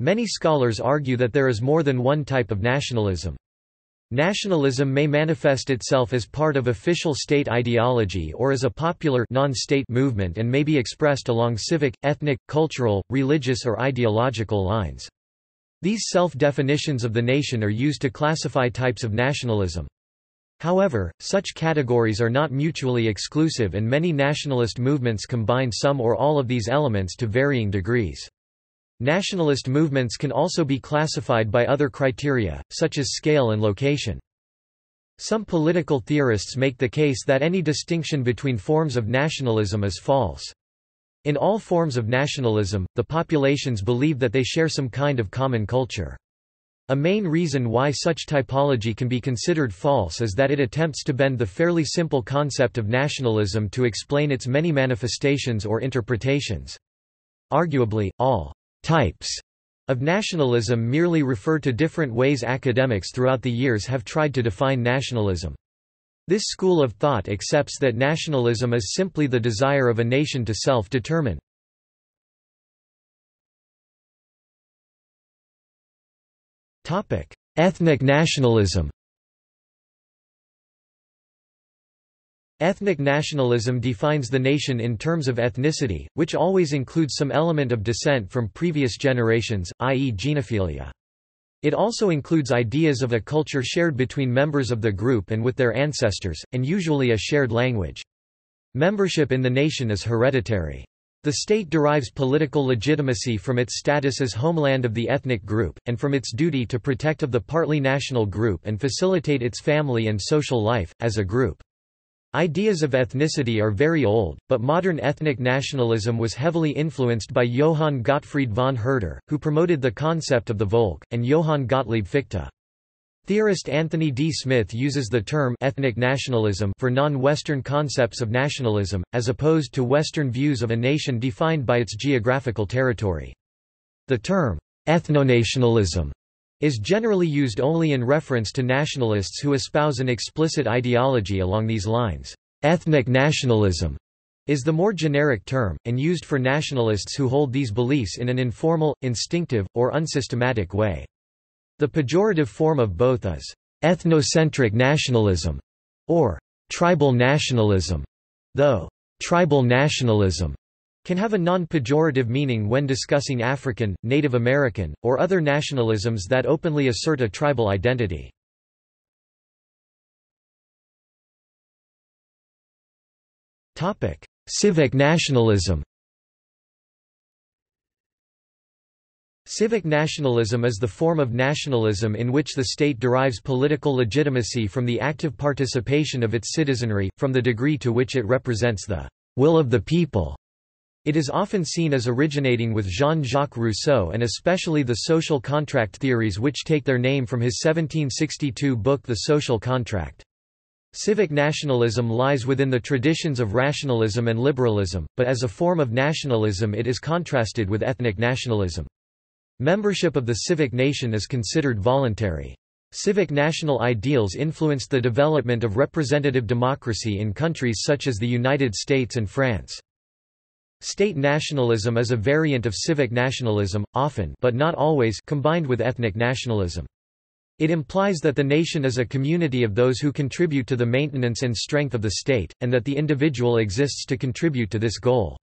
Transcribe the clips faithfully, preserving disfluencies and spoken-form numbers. Many scholars argue that there is more than one type of nationalism. Nationalism may manifest itself as part of official state ideology or as a popular non-state movement and may be expressed along civic, ethnic, cultural, religious or ideological lines. These self-definitions of the nation are used to classify types of nationalism. However, such categories are not mutually exclusive and many nationalist movements combine some or all of these elements to varying degrees. Nationalist movements can also be classified by other criteria, such as scale and location. Some political theorists make the case that any distinction between forms of nationalism is false. In all forms of nationalism, the populations believe that they share some kind of common culture. A main reason why such typology can be considered false is that it attempts to bend the fairly simple concept of nationalism to explain its many manifestations or interpretations. Arguably, all types of nationalism merely refer to different ways academics throughout the years have tried to define nationalism. This school of thought accepts that nationalism is simply the desire of a nation to self-determine. Ethnic nationalism. Ethnic nationalism defines the nation in terms of ethnicity, which always includes some element of descent from previous generations, that is genophilia. It also includes ideas of a culture shared between members of the group and with their ancestors, and usually a shared language. Membership in the nation is hereditary. The state derives political legitimacy from its status as homeland of the ethnic group, and from its duty to protect of the partly national group and facilitate its family and social life, as a group. Ideas of ethnicity are very old, but modern ethnic nationalism was heavily influenced by Johann Gottfried von Herder, who promoted the concept of the Volk, and Johann Gottlieb Fichte. Theorist Anthony D. Smith uses the term ethnic nationalism for non-Western concepts of nationalism, as opposed to Western views of a nation defined by its geographical territory. The term ethnonationalism is generally used only in reference to nationalists who espouse an explicit ideology along these lines. Ethnic nationalism is the more generic term, and used for nationalists who hold these beliefs in an informal, instinctive, or unsystematic way. The pejorative form of both is ethnocentric nationalism or tribal nationalism, though tribal nationalism can have a non-pejorative meaning when discussing African, Native American, or other nationalisms that openly assert a tribal identity. Topic: Civic nationalism. Civic nationalism is the form of nationalism in which the state derives political legitimacy from the active participation of its citizenry, from the degree to which it represents the will of the people. It is often seen as originating with Jean-Jacques Rousseau and especially the social contract theories, which take their name from his seventeen sixty-two book The Social Contract. Civic nationalism lies within the traditions of rationalism and liberalism, but as a form of nationalism it is contrasted with ethnic nationalism. Membership of the civic nation is considered voluntary. Civic national ideals influenced the development of representative democracy in countries such as the United States and France. State nationalism is a variant of civic nationalism, often but not always combined with ethnic nationalism. It implies that the nation is a community of those who contribute to the maintenance and strength of the state, and that the individual exists to contribute to this goal.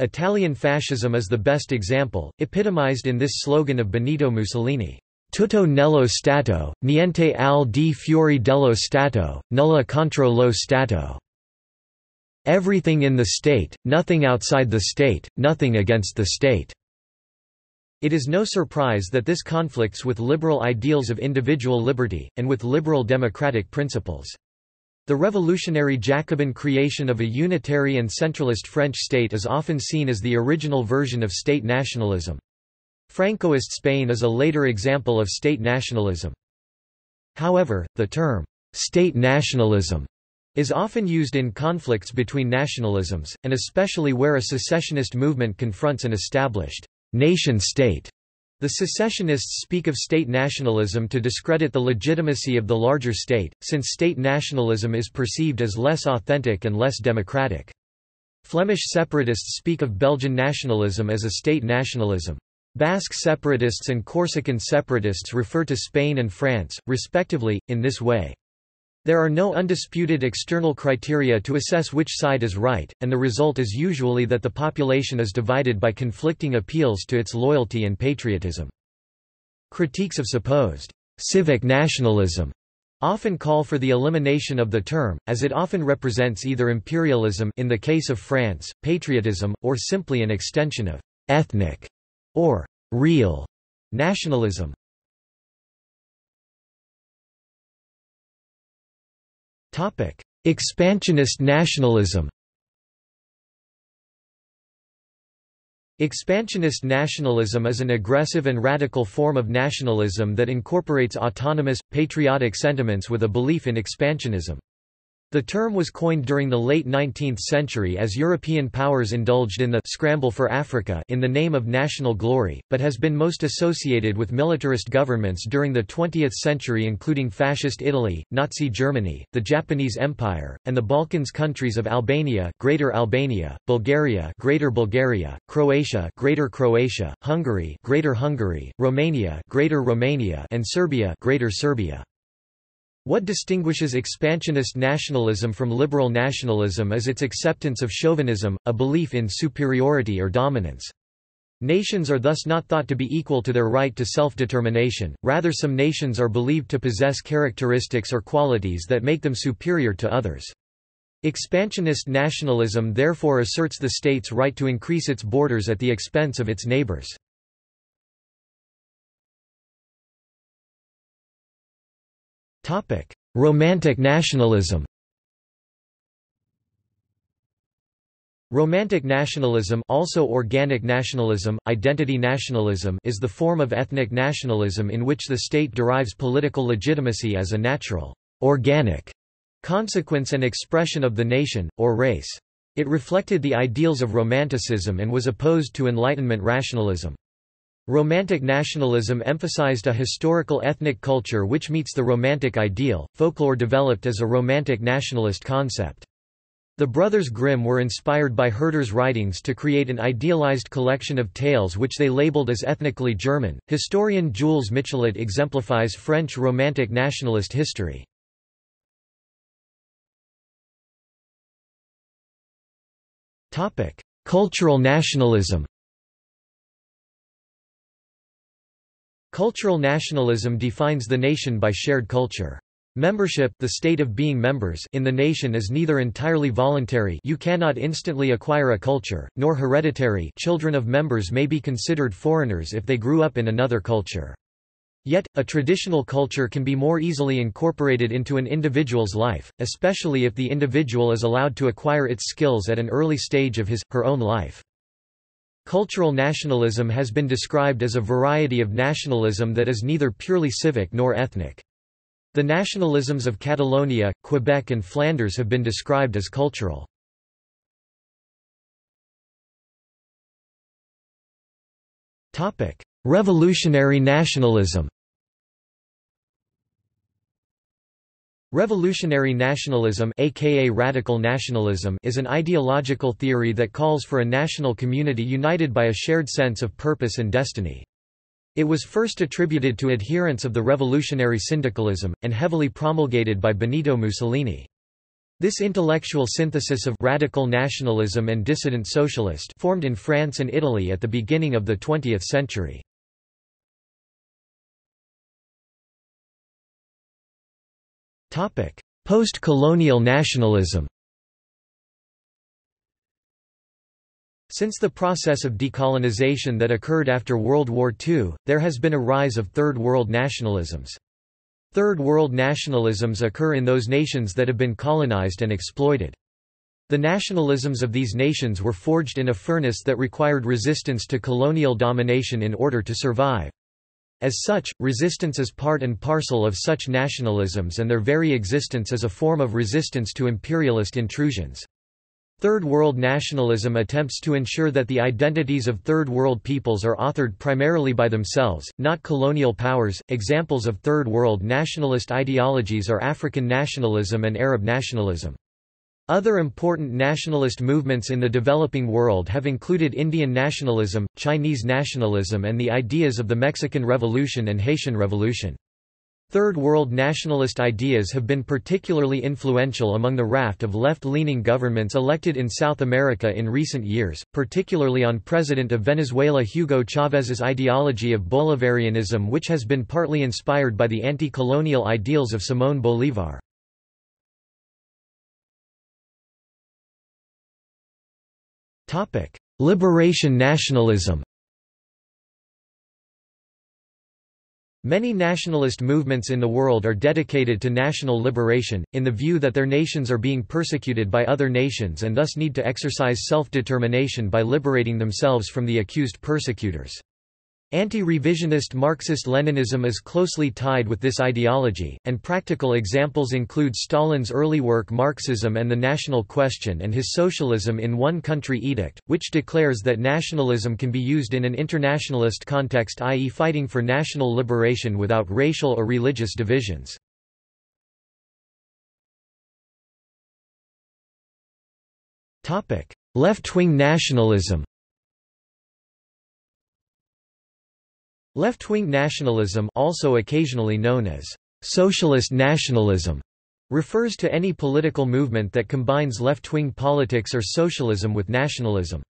Italian fascism is the best example, epitomized in this slogan of Benito Mussolini: "Tutto nello Stato, niente al di fuori dello Stato, nulla contro lo Stato." Everything in the state, nothing outside the state, nothing against the state. It is no surprise that this conflicts with liberal ideals of individual liberty, and with liberal democratic principles. The revolutionary Jacobin creation of a unitary and centralist French state is often seen as the original version of state nationalism. Francoist Spain is a later example of state nationalism. However, the term, state nationalism, is often used in conflicts between nationalisms, and especially where a secessionist movement confronts an established nation-state. The secessionists speak of state nationalism to discredit the legitimacy of the larger state, since state nationalism is perceived as less authentic and less democratic. Flemish separatists speak of Belgian nationalism as a state nationalism. Basque separatists and Corsican separatists refer to Spain and France, respectively, in this way. There are no undisputed external criteria to assess which side is right, and the result is usually that the population is divided by conflicting appeals to its loyalty and patriotism. Critiques of supposed civic nationalism often call for the elimination of the term, as it often represents either imperialism in the case of France, patriotism, or simply an extension of ethnic or real nationalism. Topic: Expansionist nationalism. Expansionist nationalism is an aggressive and radical form of nationalism that incorporates autonomous, patriotic sentiments with a belief in expansionism. The term was coined during the late nineteenth century as European powers indulged in the «scramble for Africa» in the name of national glory, but has been most associated with militarist governments during the twentieth century including Fascist Italy, Nazi Germany, the Japanese Empire, and the Balkans countries of Albania Greater Albania, Bulgaria Greater Bulgaria, Croatia Greater Croatia, Hungary Greater Hungary, Romania Greater Romania, and Serbia Greater Serbia. What distinguishes expansionist nationalism from liberal nationalism is its acceptance of chauvinism, a belief in superiority or dominance. Nations are thus not thought to be equal to their right to self-determination, rather some nations are believed to possess characteristics or qualities that make them superior to others. Expansionist nationalism therefore asserts the state's right to increase its borders at the expense of its neighbors. Romantic nationalism. Romantic nationalism, also organic nationalism, identity nationalism, is the form of ethnic nationalism in which the state derives political legitimacy as a natural, organic consequence and expression of the nation, or race. It reflected the ideals of Romanticism and was opposed to Enlightenment rationalism. Romantic nationalism emphasized a historical ethnic culture which meets the Romantic ideal. Folklore developed as a Romantic nationalist concept. The Brothers Grimm were inspired by Herder's writings to create an idealized collection of tales which they labeled as ethnically German. Historian Jules Michelet exemplifies French Romantic nationalist history. Topic: Cultural nationalism. Cultural nationalism defines the nation by shared culture. Membership, the state of being members, in the nation is neither entirely voluntary, you cannot instantly acquire a culture, nor hereditary, children of members may be considered foreigners if they grew up in another culture. Yet, a traditional culture can be more easily incorporated into an individual's life, especially if the individual is allowed to acquire its skills at an early stage of his, her own life. Cultural nationalism has been described as a variety of nationalism that is neither purely civic nor ethnic. The nationalisms of Catalonia, Quebec and Flanders have been described as cultural. Revolutionary nationalism. Revolutionary nationalism, aka radical nationalism, is an ideological theory that calls for a national community united by a shared sense of purpose and destiny. It was first attributed to adherents of the revolutionary syndicalism, and heavily promulgated by Benito Mussolini. This intellectual synthesis of radical nationalism and dissident socialist formed in France and Italy at the beginning of the twentieth century. Post-colonial nationalism. Since the process of decolonization that occurred after World War Two, there has been a rise of Third World nationalisms. Third World nationalisms occur in those nations that have been colonized and exploited. The nationalisms of these nations were forged in a furnace that required resistance to colonial domination in order to survive. As such, resistance is part and parcel of such nationalisms and their very existence is a form of resistance to imperialist intrusions. Third World nationalism attempts to ensure that the identities of Third World peoples are authored primarily by themselves, not colonial powers. Examples of Third World nationalist ideologies are African nationalism and Arab nationalism. Other important nationalist movements in the developing world have included Indian nationalism, Chinese nationalism, and the ideas of the Mexican Revolution and Haitian Revolution. Third World nationalist ideas have been particularly influential among the raft of left-leaning governments elected in South America in recent years, particularly on President of Venezuela Hugo Chávez's ideology of Bolivarianism, which has been partly inspired by the anti-colonial ideals of Simón Bolívar. Liberation nationalism. Many nationalist movements in the world are dedicated to national liberation, in the view that their nations are being persecuted by other nations and thus need to exercise self-determination by liberating themselves from the accused persecutors. Anti-revisionist Marxist-Leninism is closely tied with this ideology, and practical examples include Stalin's early work Marxism and the National Question and his Socialism in One Country edict, which declares that nationalism can be used in an internationalist context, that is fighting for national liberation without racial or religious divisions. Left-wing nationalism. Left-wing nationalism, also occasionally known as socialist nationalism, refers to any political movement that combines left-wing politics or socialism with nationalism.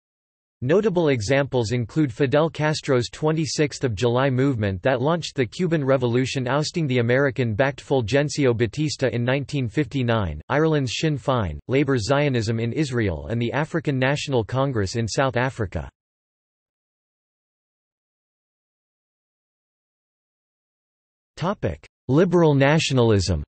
Notable examples include Fidel Castro's twenty-sixth of July movement that launched the Cuban Revolution, ousting the American-backed Fulgencio Batista in nineteen fifty-nine, Ireland's Sinn Féin, Labour Zionism in Israel, and the African National Congress in South Africa. Liberal nationalism.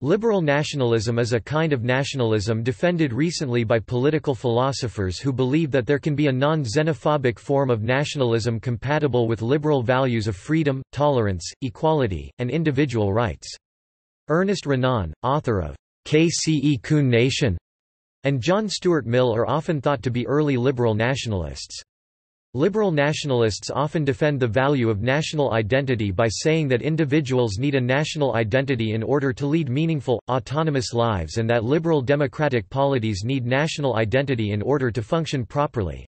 Liberal nationalism is a kind of nationalism defended recently by political philosophers who believe that there can be a non-xenophobic form of nationalism compatible with liberal values of freedom, tolerance, equality, and individual rights. Ernest Renan, author of K C E Kun Nation, and John Stuart Mill are often thought to be early liberal nationalists. Liberal nationalists often defend the value of national identity by saying that individuals need a national identity in order to lead meaningful, autonomous lives, and that liberal democratic polities need national identity in order to function properly.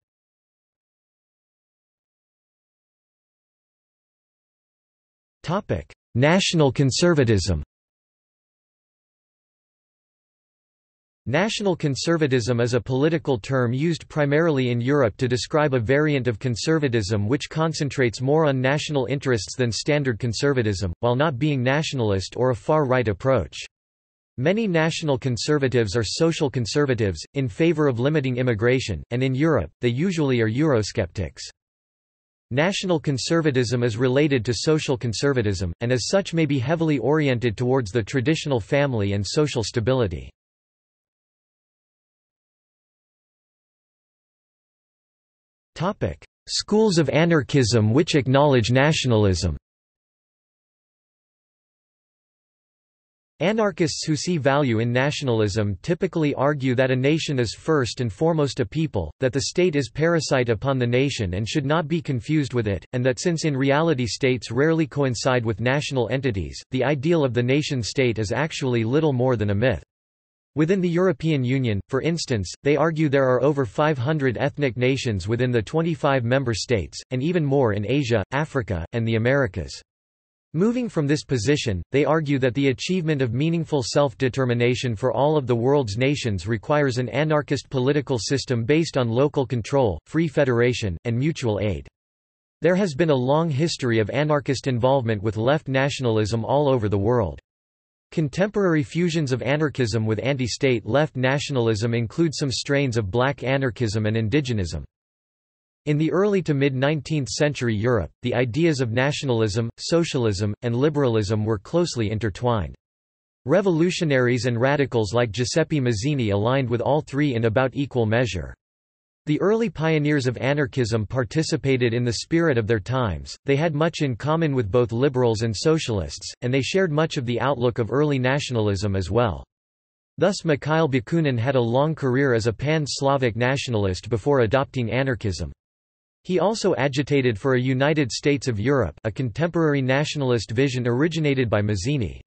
National conservatism. National conservatism is a political term used primarily in Europe to describe a variant of conservatism which concentrates more on national interests than standard conservatism, while not being nationalist or a far-right approach. Many national conservatives are social conservatives, in favor of limiting immigration, and in Europe, they usually are Eurosceptics. National conservatism is related to social conservatism, and as such may be heavily oriented towards the traditional family and social stability. Schools of anarchism which acknowledge nationalism. Anarchists who see value in nationalism typically argue that a nation is first and foremost a people, that the state is parasite upon the nation and should not be confused with it, and that since in reality states rarely coincide with national entities, the ideal of the nation-state is actually little more than a myth. Within the European Union, for instance, they argue there are over five hundred ethnic nations within the twenty-five member states, and even more in Asia, Africa, and the Americas. Moving from this position, they argue that the achievement of meaningful self-determination for all of the world's nations requires an anarchist political system based on local control, free federation, and mutual aid. There has been a long history of anarchist involvement with left nationalism all over the world. Contemporary fusions of anarchism with anti-state left nationalism include some strains of black anarchism and indigenism. In the early to mid-nineteenth century Europe, the ideas of nationalism, socialism, and liberalism were closely intertwined. Revolutionaries and radicals like Giuseppe Mazzini aligned with all three in about equal measure. The early pioneers of anarchism participated in the spirit of their times, they had much in common with both liberals and socialists, and they shared much of the outlook of early nationalism as well. Thus Mikhail Bakunin had a long career as a pan-Slavic nationalist before adopting anarchism. He also agitated for a United States of Europe, a contemporary nationalist vision originated by Mazzini.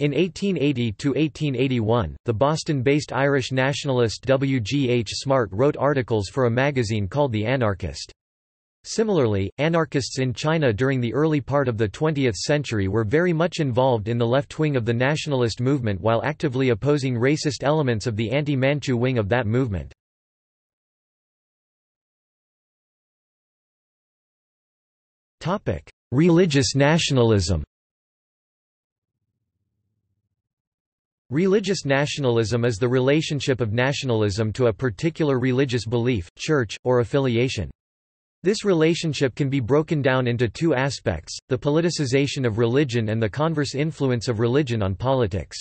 In eighteen eighty to eighteen eighty-one, the Boston-based Irish nationalist W G H Smart wrote articles for a magazine called The Anarchist. Similarly, anarchists in China during the early part of the twentieth century were very much involved in the left wing of the nationalist movement while actively opposing racist elements of the anti-Manchu wing of that movement. Religious nationalism. Religious nationalism is the relationship of nationalism to a particular religious belief, church, or affiliation. This relationship can be broken down into two aspects, the politicization of religion and the converse influence of religion on politics.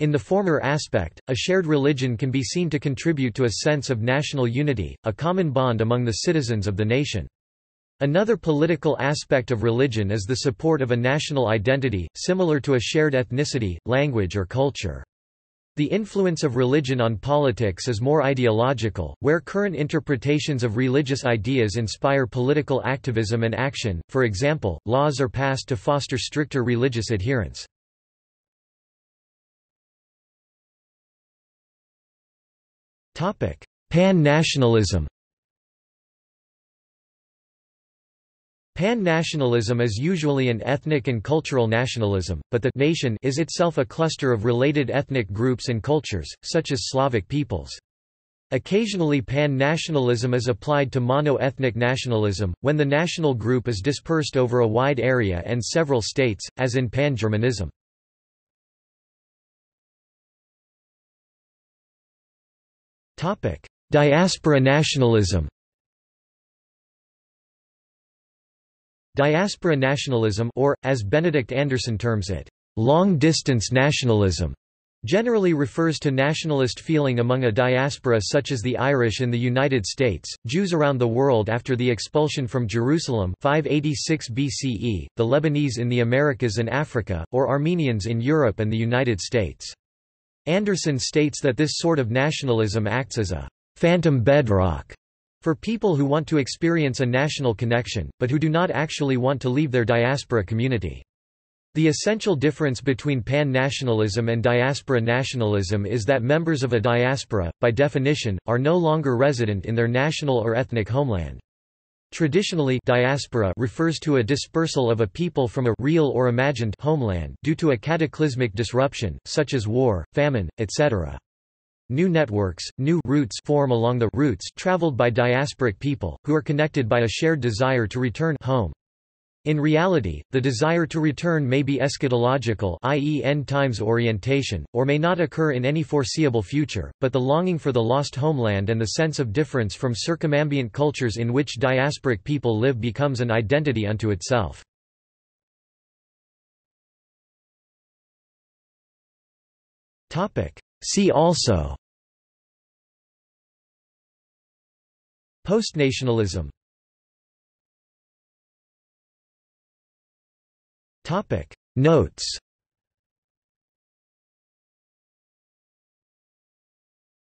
In the former aspect, a shared religion can be seen to contribute to a sense of national unity, a common bond among the citizens of the nation. Another political aspect of religion is the support of a national identity, similar to a shared ethnicity, language or culture. The influence of religion on politics is more ideological, where current interpretations of religious ideas inspire political activism and action, for example, laws are passed to foster stricter religious adherence. Pan-nationalism. Pan-nationalism is usually an ethnic and cultural nationalism, but the nation is itself a cluster of related ethnic groups and cultures, such as Slavic peoples. Occasionally pan-nationalism is applied to mono-ethnic nationalism, when the national group is dispersed over a wide area and several states, as in Pan-Germanism. Diaspora nationalism. Diaspora nationalism, or, as Benedict Anderson terms it, long-distance nationalism, generally refers to nationalist feeling among a diaspora such as the Irish in the United States, Jews around the world after the expulsion from Jerusalem five eighty-six B C E, the Lebanese in the Americas and Africa, or Armenians in Europe and the United States. Anderson states that this sort of nationalism acts as a phantom bedrock for people who want to experience a national connection, but who do not actually want to leave their diaspora community. The essential difference between pan-nationalism and diaspora nationalism is that members of a diaspora, by definition, are no longer resident in their national or ethnic homeland. Traditionally, diaspora refers to a dispersal of a people from a real or imagined homeland due to a cataclysmic disruption, such as war, famine, et cetera. New networks, new routes form along the routes traveled by diasporic people, who are connected by a shared desire to return home. In reality, the desire to return may be eschatological, that is end times orientation, or may not occur in any foreseeable future, but the longing for the lost homeland and the sense of difference from circumambient cultures in which diasporic people live becomes an identity unto itself. See also: Postnationalism. Notes.